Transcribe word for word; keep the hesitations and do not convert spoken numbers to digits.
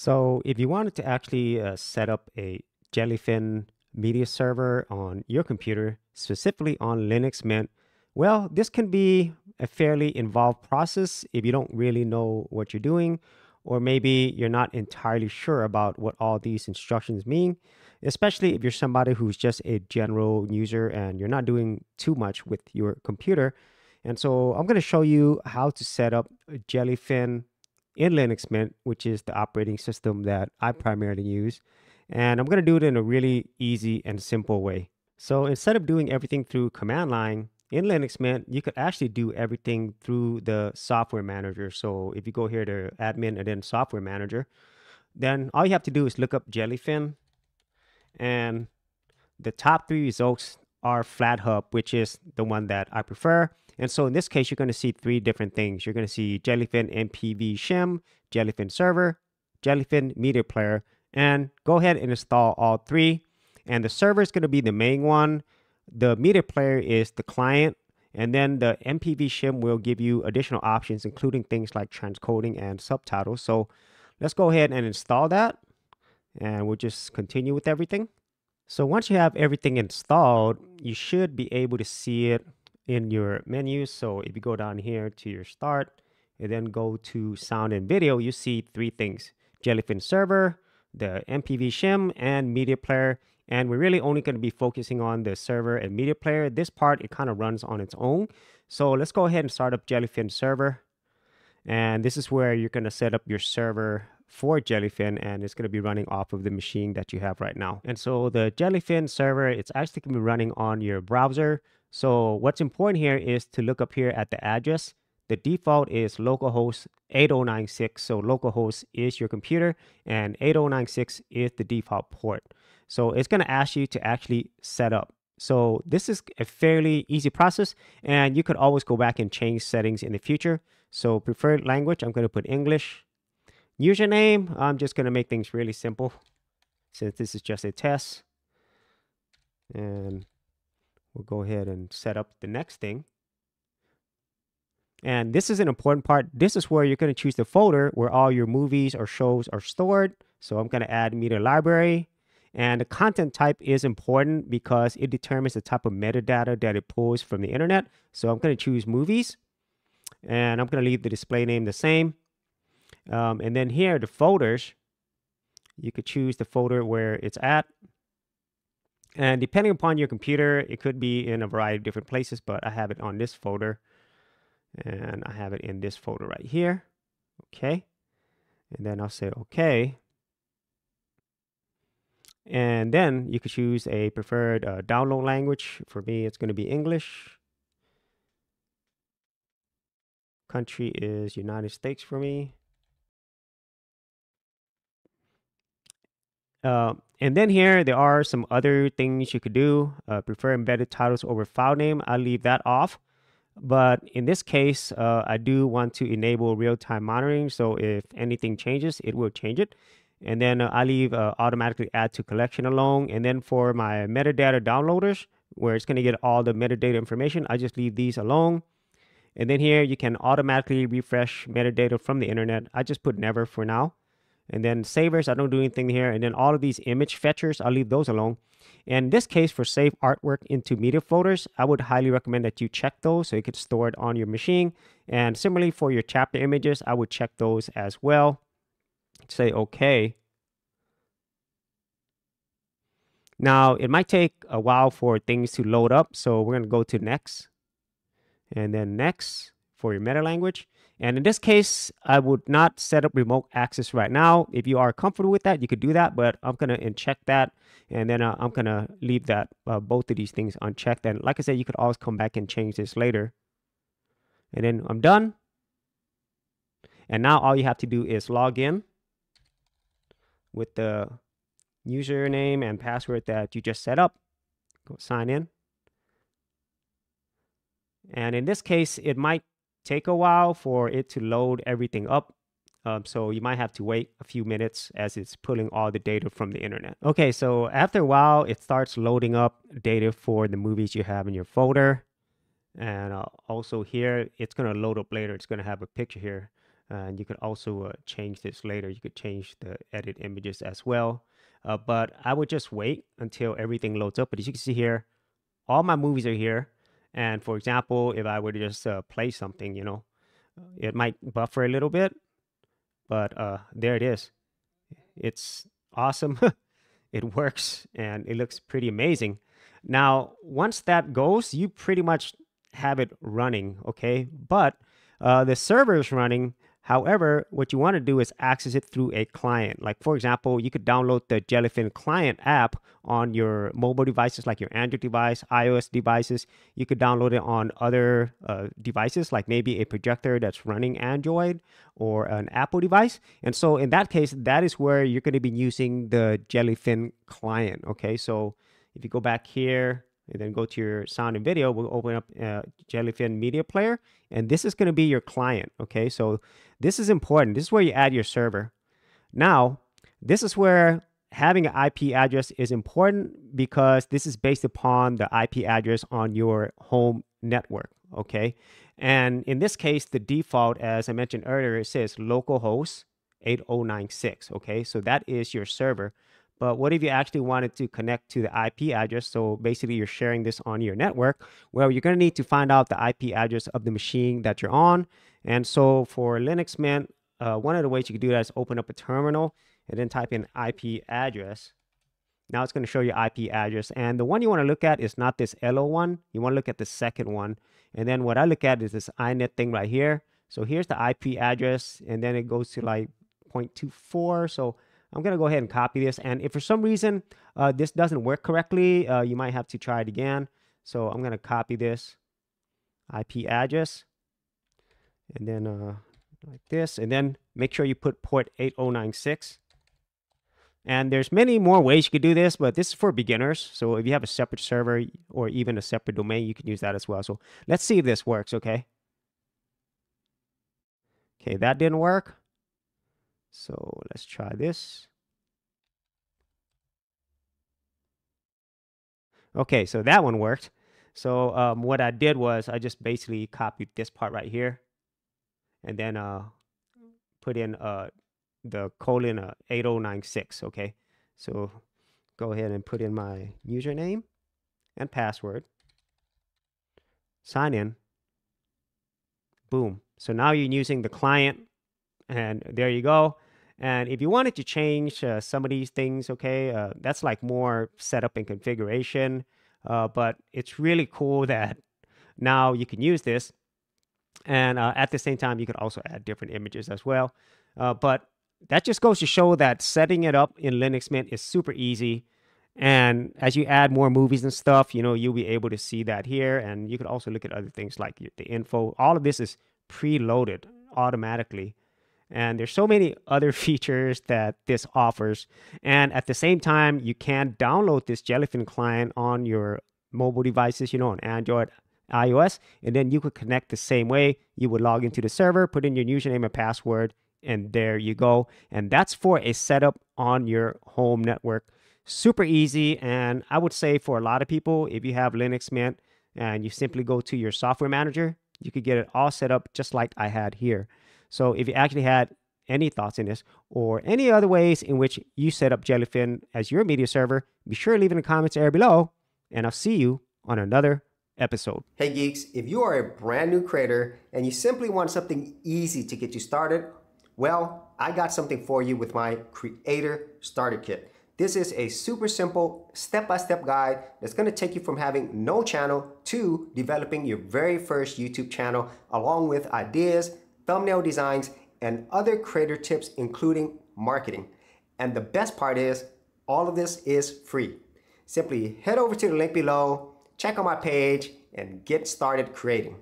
So if you wanted to actually uh, set up a Jellyfin media server on your computer, specifically on Linux Mint, well, this can be a fairly involved process if you don't really know what you're doing, or maybe you're not entirely sure about what all these instructions mean, especially if you're somebody who's just a general user and you're not doing too much with your computer. And so I'm going to show you how to set up Jellyfin in Linux Mint, which is the operating system that I primarily use. And I'm going to do it in a really easy and simple way. So instead of doing everything through command line in Linux Mint, you could actually do everything through the software manager. So if you go here to admin and then software manager, then all you have to do is look up Jellyfin. And the top three results are FlatHub, which is the one that I prefer. And so in this case, you're going to see three different things. You're going to see Jellyfin M P V Shim, Jellyfin Server, Jellyfin Media Player, and go ahead and install all three. And the server is going to be the main one. The media player is the client. And then the M P V Shim will give you additional options, including things like transcoding and subtitles. So let's go ahead and install that. And we'll just continue with everything. So once you have everything installed, you should be able to see it in your menu. So if you go down here to your start and then go to sound and video, you see three things: Jellyfin server, the M P V shim, and media player. And we're really only going to be focusing on the server and media player. This part, it kind of runs on its own. So let's go ahead and start up Jellyfin server. And this is where you're going to set up your server for Jellyfin, and it's going to be running off of the machine that you have right now. And so the Jellyfin server, it's actually going to be running on your browser. So what's important here is to look up here at the address. The default is localhost eight oh nine six. So localhost is your computer and eight oh nine six is the default port. So it's going to ask you to actually set up. So this is a fairly easy process, and you could always go back and change settings in the future. So preferred language, I'm going to put English. Username, I'm just going to make things really simple since this is just a test. And we'll go ahead and set up the next thing. And this is an important part. This is where you're going to choose the folder where all your movies or shows are stored. So I'm going to add media library. And the content type is important because it determines the type of metadata that it pulls from the internet. So I'm going to choose movies. And I'm going to leave the display name the same. Um, and then here, the folders, you could choose the folder where it's at. And depending upon your computer, it could be in a variety of different places, but I have it on this folder. And I have it in this folder right here. Okay. And then I'll say okay. And then you could choose a preferred uh, download language. For me, it's going to be English. Country is United States for me. Uh, and then here, there are some other things you could do. Uh, prefer embedded titles over file name. I'll leave that off. But in this case, uh, I do want to enable real-time monitoring. So if anything changes, it will change it. And then uh, I leave uh, automatically add to collection alone. And then for my metadata downloaders, where it's going to get all the metadata information, I just leave these alone. And then here, you can automatically refresh metadata from the internet. I just put never for now. And then savers, I don't do anything here. And then all of these image fetchers, I'll leave those alone. And in this case, for save artwork into media folders, I would highly recommend that you check those so you could store it on your machine. And similarly for your chapter images, I would check those as well. Say okay. Now, it might take a while for things to load up. So we're going to go to next. And then next for your meta language. And in this case, I would not set up remote access right now. If you are comfortable with that, you could do that, but I'm going to uncheck that. And then uh, I'm going to leave that uh, both of these things unchecked. And like I said, you could always come back and change this later. And then I'm done. And now all you have to do is log in with the username and password that you just set up. Go sign in. And in this case, it might take a while for it to load everything up. Um, so you might have to wait a few minutes as it's pulling all the data from the internet. Okay, so after a while, it starts loading up data for the movies you have in your folder. And uh, also here, it's going to load up later. It's going to have a picture here. And you could also uh, change this later. You could change the edit images as well. Uh, but I would just wait until everything loads up. But as you can see here, all my movies are here. And for example, if I were to just uh, play something, you know, it might buffer a little bit. But uh, there it is. It's awesome. It works and it looks pretty amazing. Now, once that goes, you pretty much have it running, okay? But uh, the server is running. However, what you want to do is access it through a client. Like, for example, you could download the Jellyfin client app on your mobile devices, like your Android device, iOS devices. You could download it on other uh, devices, like maybe a projector that's running Android or an Apple device. And so in that case, that is where you're going to be using the Jellyfin client, okay? So if you go back here and then go to your sound and video, we'll open up uh, Jellyfin Media Player, and this is going to be your client, okay? So this is important. This is where you add your server. Now, this is where having an I P address is important, because this is based upon the I P address on your home network, okay? And in this case, the default, as I mentioned earlier, it says localhost eight oh nine six, okay? So that is your server. But what if you actually wanted to connect to the I P address? So basically you're sharing this on your network. Well, you're gonna need to find out the I P address of the machine that you're on. And so for Linux Mint, uh, one of the ways you can do that is open up a terminal and then type in I P address. Now it's gonna show you I P address. And the one you wanna look at is not this L O one, you wanna look at the second one. And then what I look at is this I net thing right here. So here's the I P address, and then it goes to like zero point two four. So I'm going to go ahead and copy this. And if for some reason uh, this doesn't work correctly, uh, you might have to try it again. So I'm going to copy this I P address and then uh, like this, and then make sure you put port eight oh nine six. And there's many more ways you could do this, but this is for beginners. So if you have a separate server or even a separate domain, you can use that as well. So let's see if this works. Okay. Okay. That didn't work. So let's try this. Okay, so that one worked. So um, what I did was I just basically copied this part right here and then uh, put in uh, the colon uh, eight oh nine six, okay? So go ahead and put in my username and password. Sign in. Boom. So now you're using the client. And there you go. And if you wanted to change uh, some of these things, okay, uh, that's like more setup and configuration. Uh, but it's really cool that now you can use this. And uh, at the same time, you can also add different images as well. Uh, but that just goes to show that setting it up in Linux Mint is super easy. And as you add more movies and stuff, you know, you'll be able to see that here. And you can also look at other things like the info. All of this is preloaded automatically. And there's so many other features that this offers. And at the same time, you can download this Jellyfin client on your mobile devices, you know, on Android, iOS, and then you could connect the same way. You would log into the server, put in your username and password, and there you go. And that's for a setup on your home network. Super easy. And I would say for a lot of people, if you have Linux Mint and you simply go to your software manager, you could get it all set up just like I had here. So if you actually had any thoughts in this or any other ways in which you set up Jellyfin as your media server, be sure to leave it in the comments area below, and I'll see you on another episode. Hey geeks, if you are a brand new creator and you simply want something easy to get you started, well, I got something for you with my Creator Starter Kit. This is a super simple step-by-step guide that's gonna take you from having no channel to developing your very first YouTube channel, along with ideas, thumbnail designs, and other creator tips, including marketing. And the best part is, all of this is free. Simply head over to the link below, check out my page, and get started creating.